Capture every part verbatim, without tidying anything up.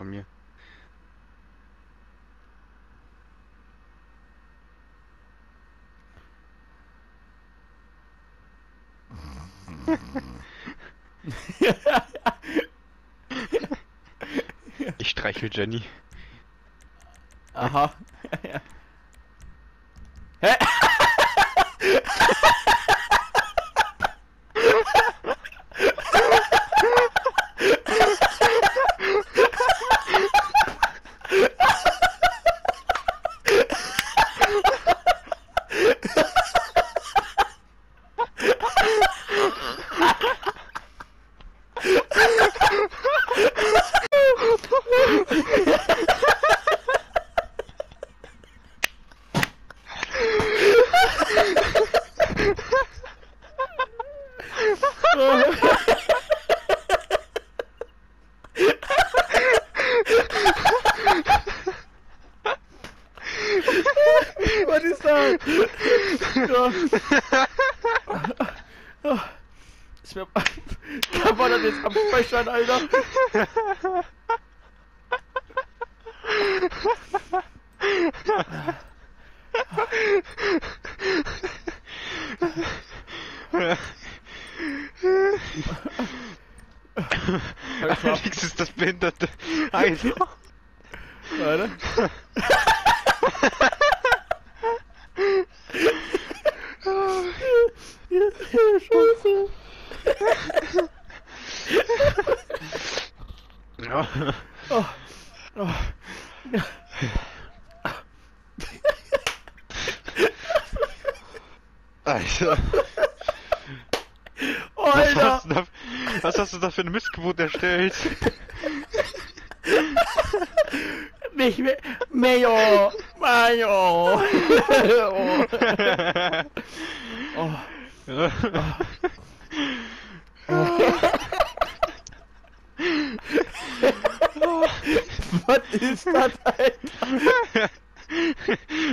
von mir. Ich streichel Jenny. Aha. Hä? Was ist das? Ich bin... Da war das jetzt am Speichern, Alter. Alex ist das Behinderte. Alter. Alter. Scheiße. Ja. Oh. Oh. Ja. Alter. Oh, Alter. Was hast du da, was hast du da für eine Missgeburt erstellt? Nicht mehr. Mayo. Mayo. Oh. Oh. Oh. Oh. Was ist das, Alter?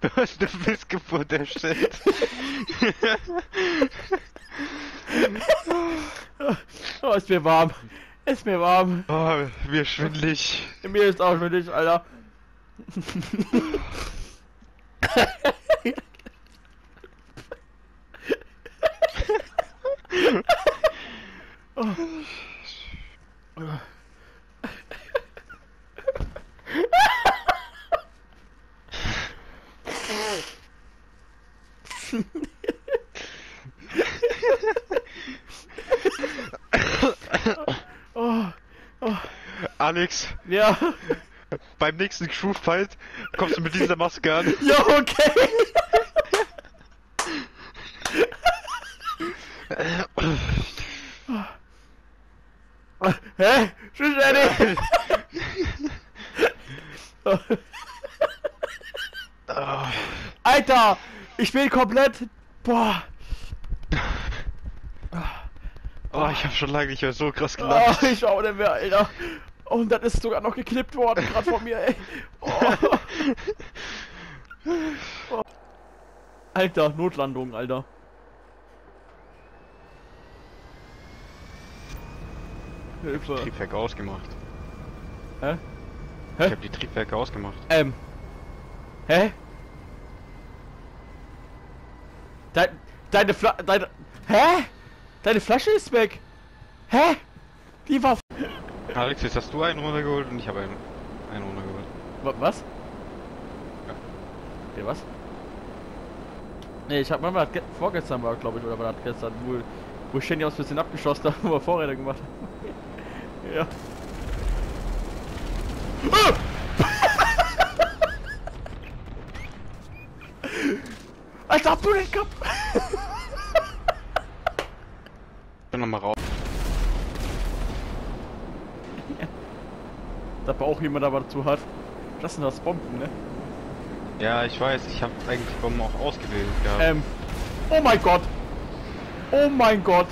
Du hast eine Missgeburt erstellt. Oh, ist mir warm. Ist mir warm. Oh, mir schwindelig. Mir ist auch schwindelig, Alter. Oh. Oh. Oh. Alex, ja. Beim nächsten Crewfight kommst du mit dieser Maske an. Ja, okay. Hä? Tschüss, Jenny! Alter! Ich bin komplett... Boah! Oh, ich hab schon lange nicht mehr so krass gelacht. Oh, ich auch nicht mehr, Alter. Und dann ist sogar noch geklippt worden, gerade von mir, ey. Oh. Alter, Notlandung, Alter. Hilfe. Ich hab die Triebwerke ausgemacht. Hä? Hä? Ich hab die Triebwerke ausgemacht. Ähm. Hä? Dein, deine Fla... Deine... Hä? Deine Flasche ist weg! Hä? Die war... Alex, jetzt hast du einen runtergeholt und ich habe einen, einen runtergeholt. W was? Ja. Okay, was? Ne, ich hab mal was... Vorgestern war, glaube ich, oder war das gestern, wo... Wo ich Jenny aus bisschen abgeschossen habe, wo wir Vorräder gemacht haben. Ja. Ah! Alter, hab du den Kopf! Ich bin nochmal raus. Ja. Da war auch jemand, aber zu hart. Das sind das Bomben, ne? Ja, ich weiß, ich hab eigentlich Bomben auch ausgewählt gehabt. Ähm. Oh mein Gott! Oh mein Gott!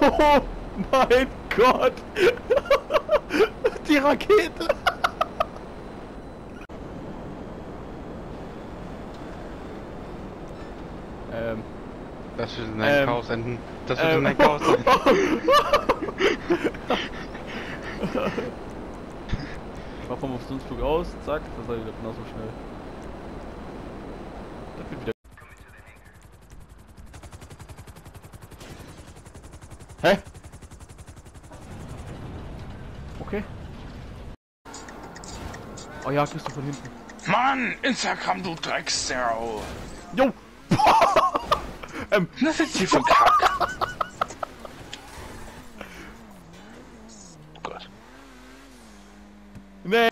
Oh mein Gott! Die Rakete! ähm. Das wird in ein ähm, Chaos enden. Das wird ähm, in ein Chaos enden. Ich mach vom Optionsflug aus, zack, das war wieder genauso schnell. Das wird wieder. Hä? Okay. Oh ja, kriegst du von hinten. Mann, Instagram, du Drecksau! Jo! ähm, das ist hier von Kack! Oh Gott. Nee!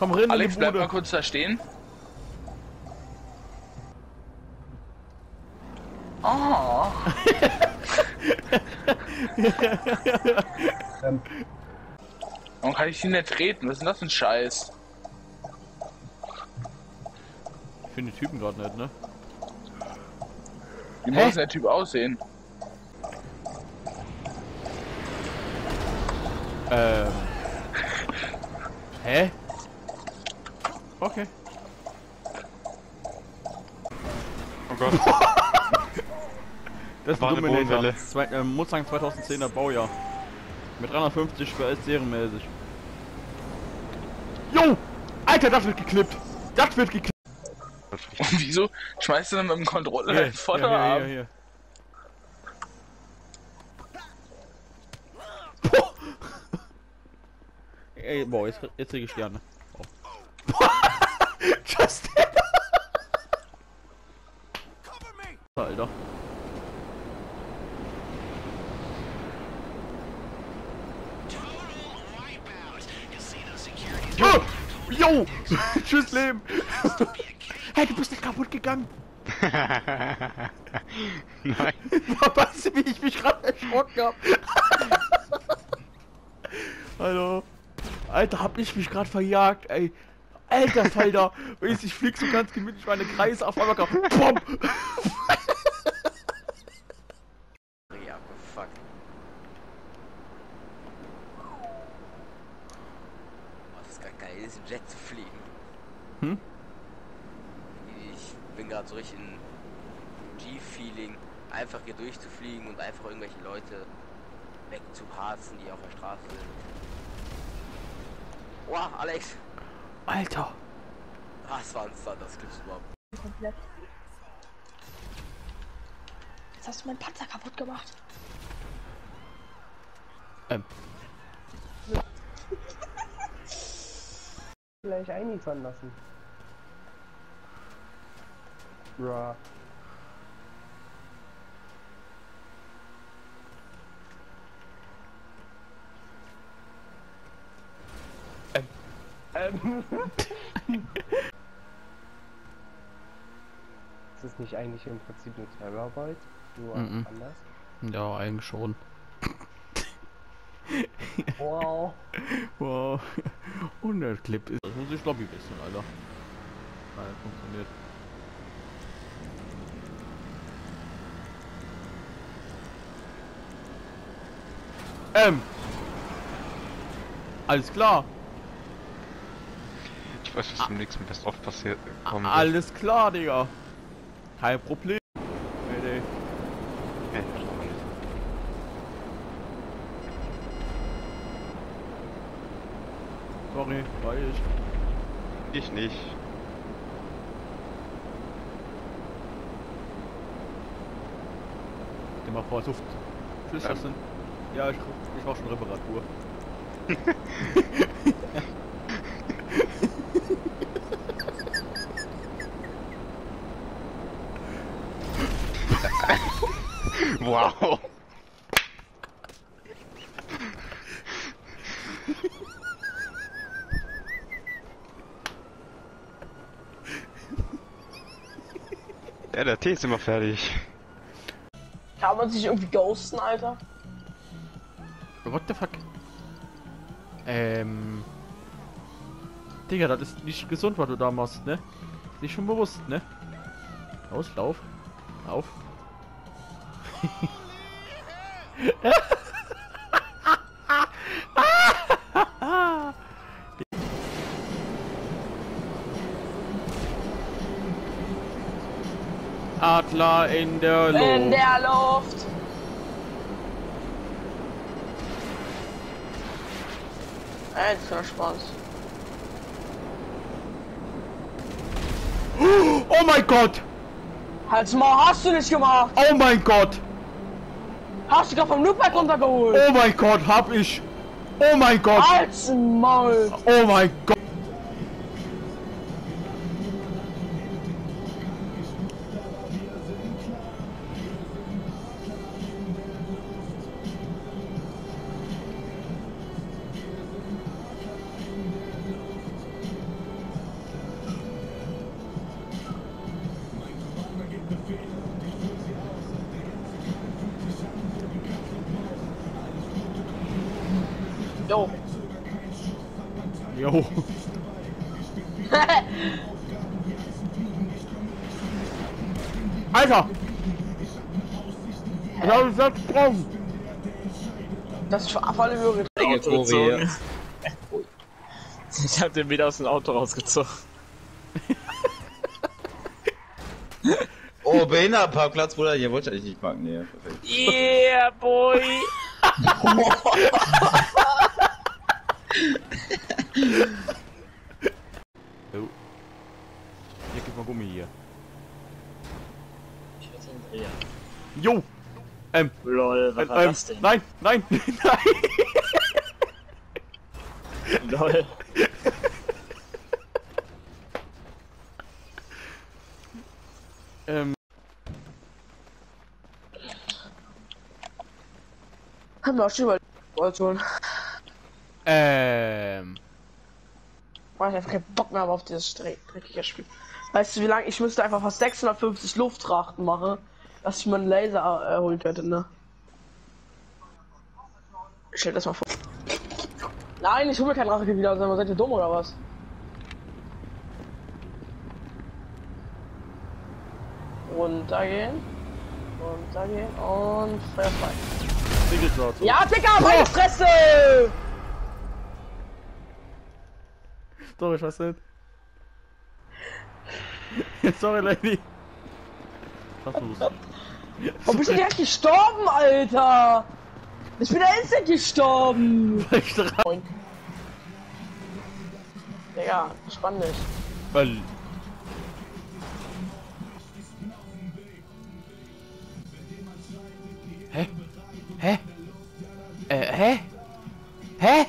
Komm rein, Alex, in die bleib mal kurz da stehen. Oh! ähm. Warum kann ich ihn nicht treten? Was ist denn das für ein Scheiß? Ich finde die Typen gerade nicht, ne? Wie muss der Typ aussehen? Ähm. Hä? Okay. Oh Gott. Das war eine Bodenwelle. Äh, Mustang zweitausendzehner Baujahr. Mit dreihundertfünfzig ist serienmäßig. Jo! Alter, das wird geknippt! Das wird geknippt! Und wieso schmeißt du dann mit dem Controller yeah, den Vorder ab? Yeah, yeah, yeah. Ey, boah, jetzt, jetzt krieg ich Sterne. Oh. Justin! Alter. Jo! Jo! Tschüss, Leben! Hey, du bist nicht kaputt gegangen! Nein! Weißt du, wie ich mich gerade erschrocken habe? Hallo! Alter, hab ich mich gerade verjagt, ey! Alter Falter! Ich flieg so ganz gemütlich meine Kreise auf einmal kaputt! Pum! Jet zu fliegen. Hm? Ich bin gerade so richtig in G-Feeling, einfach hier durchzufliegen und einfach irgendwelche Leute wegzuparzen, die auf der Straße sind. Wow, Alex! Alter! Was war uns da? Das gibt's überhaupt. Komplett. Jetzt hast du meinen Panzer kaputt gemacht. Ähm. Gleich einliefern lassen. Bra. Ähm. Ähm. Ist das nicht eigentlich im Prinzip eine Terrorarbeit? Nur mm -mm. anders? Ja, eigentlich schon. Wow. Wow. Und der Clip ist. Das muss ich Lobby wissen, Alter. Nein, das funktioniert. Ähm. Alles klar. Ich weiß, was zum nächsten Best of passiert. Kommt. Alles klar, Digga. Kein Problem. Hey, hey. Sorry, weil ich. Ich nicht. Der macht vor Suft. Tschüss, ähm. Justin. Ja, ich, ich mach schon Reparatur. Wow. Ja, der Tee ist immer fertig. Kann man sich irgendwie ghosten, Alter? What the fuck? Ähm... Digga, das ist nicht gesund, was du da machst, ne? Ist nicht schon bewusst, ne? Los, lauf. Lauf. Adler in der Luft. In der Luft. Jetzt Spaß. Oh mein Gott! Halt's mal, hast du nicht gemacht! Oh mein Gott! Hast du gerade vom Loopback runtergeholt? Oh mein Gott, hab ich! Oh mein Gott! Halt's Maul! Oh mein Gott! Jo. Jo. Alter! Ich hab mich selbst gesprungen! Das ist auf alle Höhe gezogen. Ich hab den wieder aus dem Auto rausgezogen. Oh, Behindertenparkplatz, Bruder, hier wollte ich nicht parken. Nee, perfekt. Yeah, boy! Oh. Hier, gib mal Gummi hier. Ich werde ihn drehen. Jo! Ähm. Lol, was ähm, war ähm, das denn? Nein, nein, nein! Lol. ähm. Haben wir auch schon mal Situation. Ähm. Mann, ich hab keinen Bock mehr auf dieses dreckige Spiel. Weißt du, wie lange ich müsste einfach fast sechshundertfünfzig Luftrachten machen, dass ich meinen Laser erholt hätte, ne? Ich stell das mal vor. Nein, ich hol mir keinen Rache wieder, sondern seid ihr dumm oder was? Runtergehen. Runtergehen und Feuer frei. Ja, Digga, meine oh. Fresse! Sorry, ich weiß nicht. Sorry, Lady. Versuch's. Oh, bist du direkt gestorben, Alter? Ich bin da instant gestorben. Digga, spann dich. Weil. Hä? Hä? Äh, hä? Hä?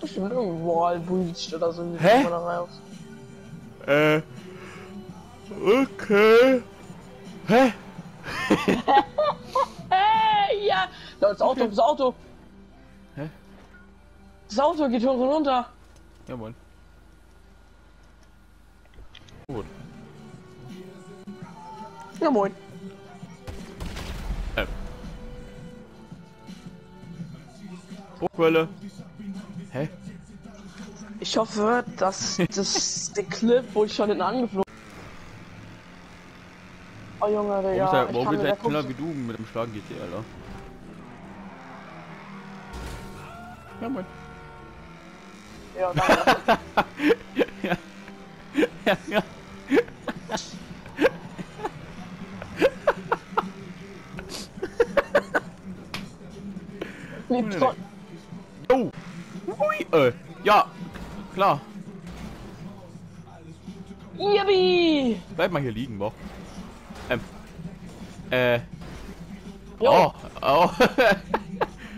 Bestimmt irgendwo Wallbreach oder so. Hä? Äh. Okay. Hä? Ja. Das Auto, das Auto. Hä? Das Auto geht hoch und runter. Jawohl. Gut. Ja moin. Ähm. Hochquelle. Hä? Ich hoffe, dass das der Clip, wo ich schon den angeflogen bin. Oh Junge, Digga. Warum ist der, warum ist der schneller wie du mit dem Schlag G T, Alter? Ja, moin. Ja, danke. Ja. Ja, ja. Nee, nee, nee. Oh. Ui, äh, ja, klar. Yippie! Bleib mal hier liegen, Bock. Ähm. Äh. Jo. Oh, oh.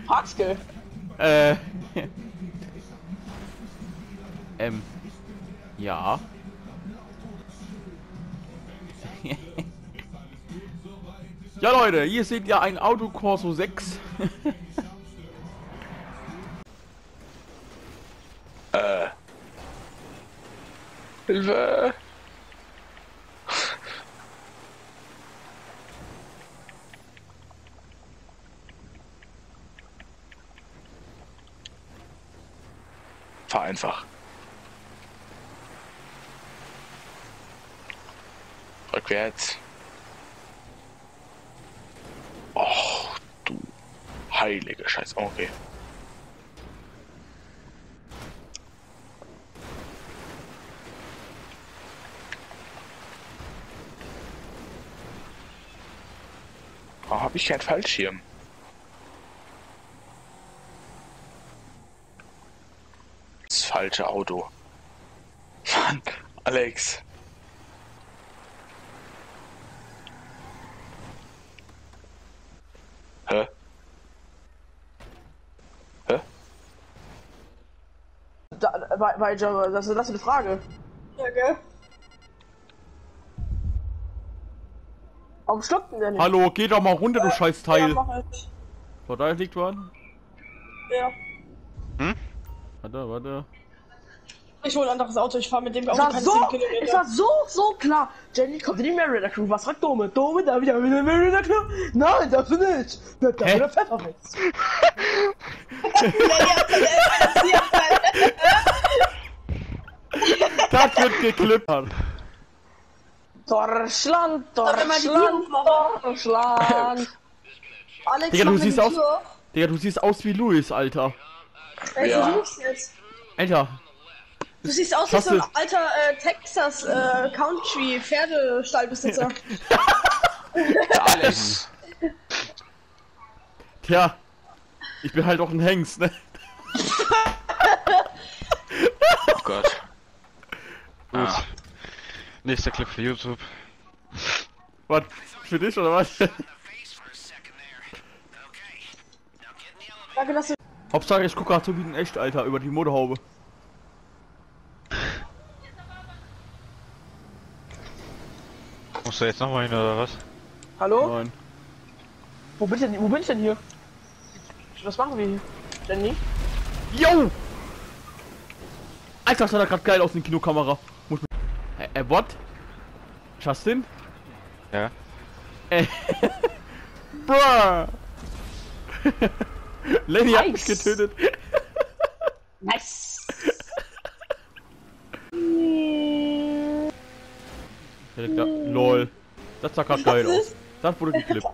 Parkskill. Äh. Ähm. Ja. Ja, Leute, hier seht ihr ein Auto Corso sechs. Hilfe! Fahr einfach. Rückwärts. Och, du heilige Scheiße. Okay. Oh, hab ich keinen Fallschirm? falsche Auto. Mann, Alex. Hä? Hä? Da, bei, bei, das ist eine Frage. Ja, gell? Warum stoppt denn der nicht? Hallo, geh doch mal runter, ja, du Scheißteil. Ja, mach ich. So, da liegt was? Ja. Hm? Warte, warte. Ich hole ein anderes Auto, ich fahre mit dem Auto keine zehn Kilometer. Ich war so, so klar. Jenny, kommt in die Merryweather Crew. Was sagt Dome? Dome, da wieder in die Merryweather Crew? Nein, das ist nicht. Da kommt wieder Pfefferminz. Das wird geklippert. Deutschland, Deutschland, Deutschland. Alex, Digga, du siehst aus, Digga, du siehst aus wie Louis, Alter. Wer ist Louis jetzt? Alter. Du siehst aus wie so ein alter äh, Texas äh, Country Pferdestallbesitzer. Alex. Tja, ich bin halt auch ein Hengst, ne? Oh Gott. Ah. Nächster Clip für YouTube. Was? Für dich oder was? Danke, dass du... Hauptsache ich gucke gerade so wie ein echt, Alter, über die Motorhaube. Musst du jetzt nochmal hin oder was? Hallo? Nein. Wo bin ich denn, wo bin ich denn hier? Was machen wir hier? Jenny? Yo! Alter, das sah da gerade geil aus in der Kinokamera. Muss äh, äh, what? Justin? Ja? Äh, bruh! Lenny nice. Hat mich getötet. Nice! LOL. Das sah grad geil aus. Das wurde geklippt.